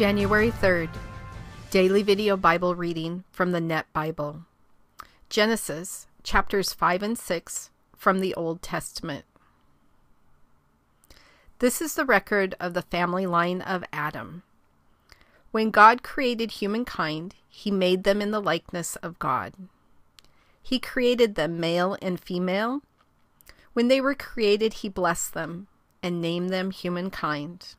January 3rd, Daily Video Bible Reading from the NET Bible. Genesis, chapters 5 and 6 from the Old Testament. This is the record of the family line of Adam. When God created humankind, he made them in the likeness of God. He created them male and female. When they were created, he blessed them and named them humankind.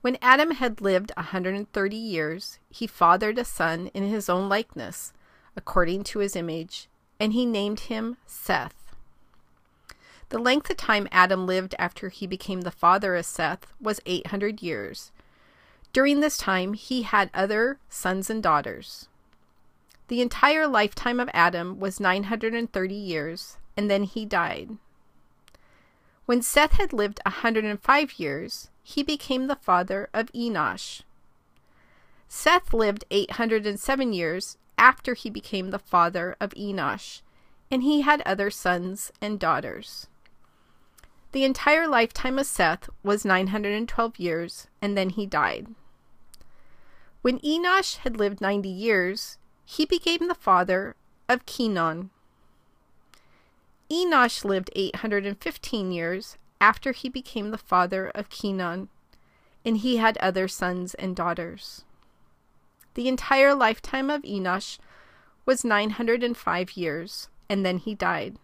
When Adam had lived 130 years, he fathered a son in his own likeness, according to his image, and he named him Seth. The length of time Adam lived after he became the father of Seth was 800 years. During this time, he had other sons and daughters. The entire lifetime of Adam was 930 years, and then he died. When Seth had lived 105 years, he became the father of Enosh. Seth lived 807 years after he became the father of Enosh, and he had other sons and daughters. The entire lifetime of Seth was 912 years, and then he died. When Enosh had lived 90 years, he became the father of Kenan. Enosh lived 815 years after he became the father of Kenan, and he had other sons and daughters. The entire lifetime of Enosh was 905 years, and then he died.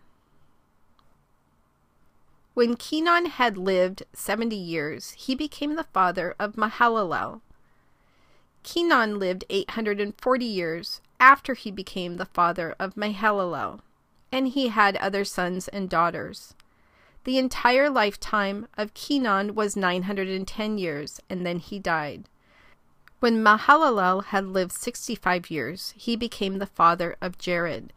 When Kenan had lived 70 years, he became the father of Mahalalel. Kenan lived 840 years after he became the father of Mahalalel, and he had other sons and daughters. The entire lifetime of Kenan was 910 years, and then he died. When Mahalalel had lived 65 years, he became the father of Jared.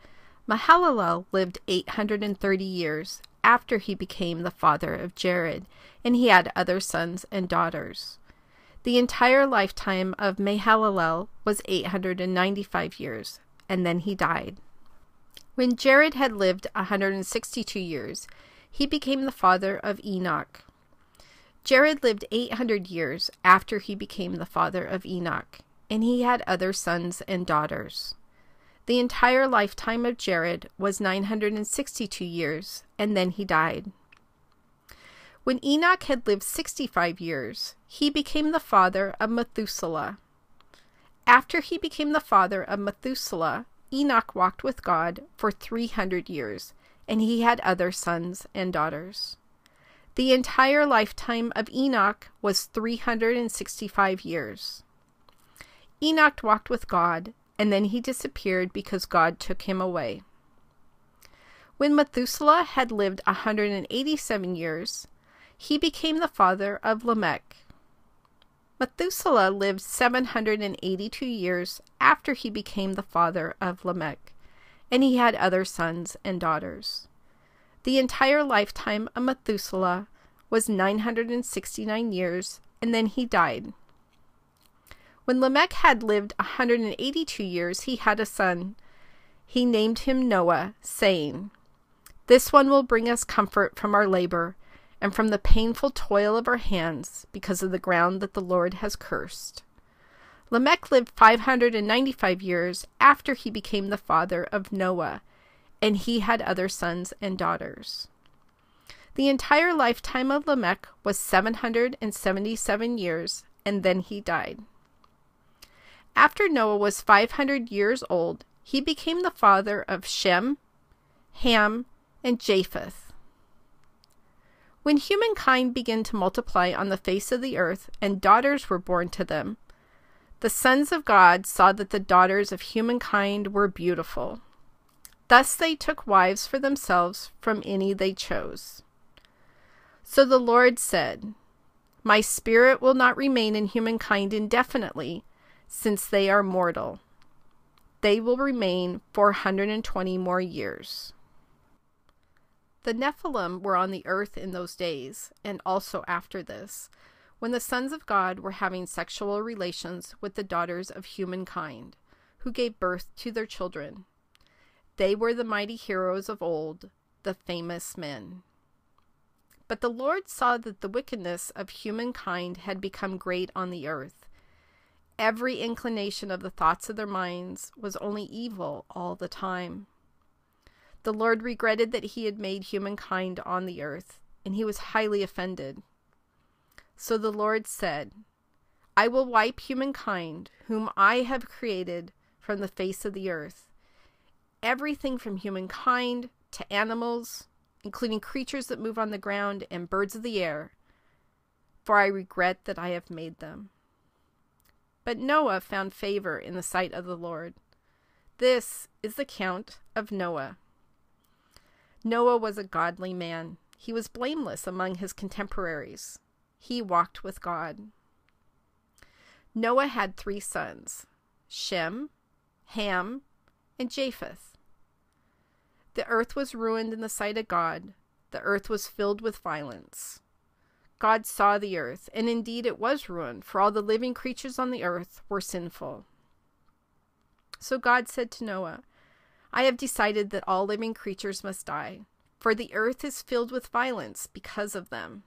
Mahalalel lived 830 years after he became the father of Jared, and he had other sons and daughters. The entire lifetime of Mahalalel was 895 years, and then he died. When Jared had lived 162 years, he became the father of Enoch. Jared lived 800 years after he became the father of Enoch, and he had other sons and daughters. The entire lifetime of Jared was 962 years, and then he died. When Enoch had lived 65 years, he became the father of Methuselah. After he became the father of Methuselah, Enoch walked with God for 300 years, and he had other sons and daughters. The entire lifetime of Enoch was 365 years. Enoch walked with God, and then he disappeared because God took him away. When Methuselah had lived 187 years, he became the father of Lamech. Methuselah lived 782 years after he became the father of Lamech, and he had other sons and daughters. The entire lifetime of Methuselah was 969 years, and then he died. When Lamech had lived 182 years, he had a son. He named him Noah, saying, "This one will bring us comfort from our labor and from the painful toil of our hands, because of the ground that the Lord has cursed." Lamech lived 595 years after he became the father of Noah, and he had other sons and daughters. The entire lifetime of Lamech was 777 years, and then he died. After Noah was 500 years old, he became the father of Shem, Ham, and Japheth. When humankind began to multiply on the face of the earth and daughters were born to them, the sons of God saw that the daughters of humankind were beautiful. Thus they took wives for themselves from any they chose. So the Lord said, "My spirit will not remain in humankind indefinitely, since they are mortal. They will remain 420 more years." The Nephilim were on the earth in those days, and also after this, when the sons of God were having sexual relations with the daughters of humankind, who gave birth to their children. They were the mighty heroes of old, the famous men. But the Lord saw that the wickedness of humankind had become great on the earth. Every inclination of the thoughts of their minds was only evil all the time. The Lord regretted that he had made humankind on the earth, and he was highly offended. So the Lord said, I will wipe humankind, whom I have created, from the face of the earth. Everything from humankind to animals, including creatures that move on the ground and birds of the air, for I regret that I have made them. But Noah found favor in the sight of the Lord. This is the account of Noah. Noah was a godly man. He was blameless among his contemporaries. He walked with God. Noah had 3 sons, Shem, Ham, and Japheth. The earth was ruined in the sight of God. The earth was filled with violence. God saw the earth, and indeed it was ruined, for all the living creatures on the earth were sinful. So God said to Noah, I have decided that all living creatures must die, for the earth is filled with violence because of them.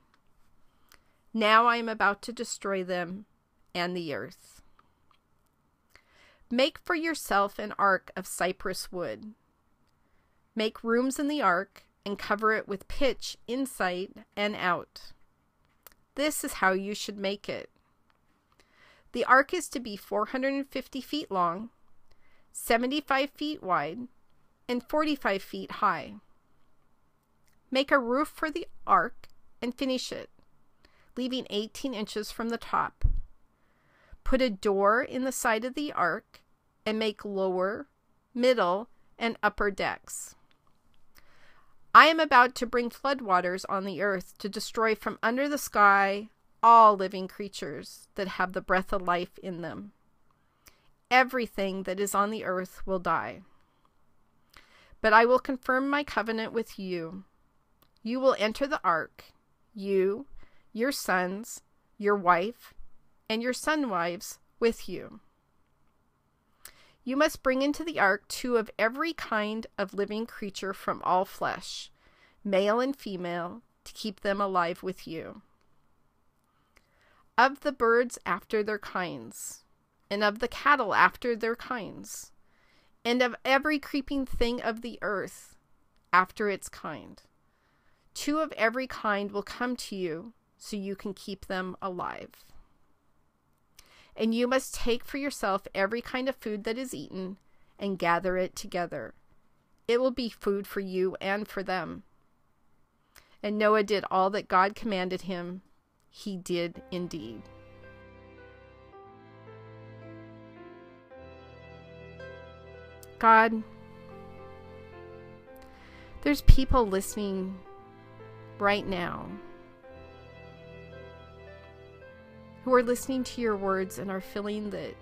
Now I am about to destroy them and the earth. Make for yourself an ark of cypress wood. Make rooms in the ark and cover it with pitch inside and out. This is how you should make it. The ark is to be 450 feet long, 75 feet wide, and 45 feet high. Make a roof for the ark and finish it, leaving 18 inches from the top. Put a door in the side of the ark and make lower, middle, and upper decks. I am about to bring floodwaters on the earth to destroy from under the sky all living creatures that have the breath of life in them. Everything that is on the earth will die. But I will confirm my covenant with you. You will enter the ark, you, your sons, your wife, and your sons' wives with you. You must bring into the ark 2 of every kind of living creature from all flesh, male and female, to keep them alive with you. Of the birds after their kinds, and of the cattle after their kinds, and of every creeping thing of the earth after its kind. 2 of every kind will come to you, so you can keep them alive. And you must take for yourself every kind of food that is eaten, and gather it together. It will be food for you and for them. And Noah did all that God commanded him. He did indeed. God, there's people listening right now who are listening to your words and are feeling that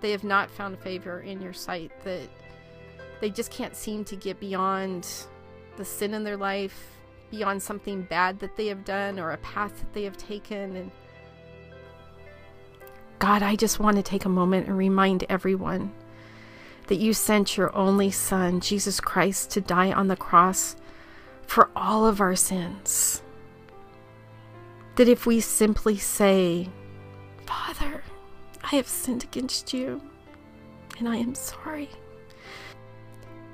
they have not found favor in your sight, that they just can't seem to get beyond the sin in their life, beyond something bad that they have done or a path that they have taken. And God, I just want to take a moment and remind everyone that you sent your only Son, Jesus Christ, to die on the cross for all of our sins. That if we simply say, Father, I have sinned against you, and I am sorry,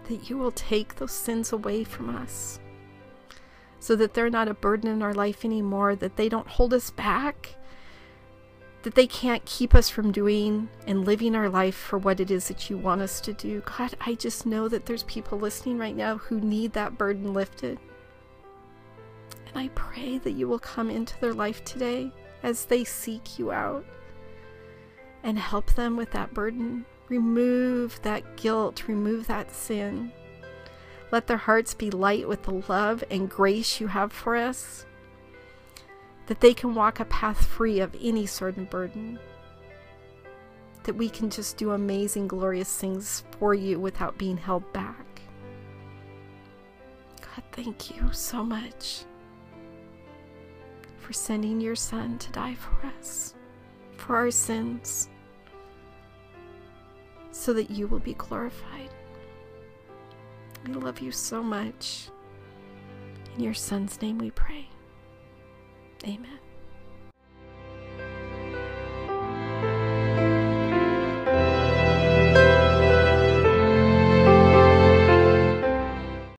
that you will take those sins away from us so that they're not a burden in our life anymore, that they don't hold us back, that they can't keep us from doing and living our life for what it is that you want us to do. God, I just know that there's people listening right now who need that burden lifted. And I pray that you will come into their life today as they seek you out and help them with that burden. Remove that guilt, remove that sin. Let their hearts be light with the love and grace you have for us, that they can walk a path free of any certain burden, that we can just do amazing, glorious things for you without being held back. God, thank you so much for sending your Son to die for us, for our sins, so that you will be glorified. We love you so much. In your Son's name we pray. Amen.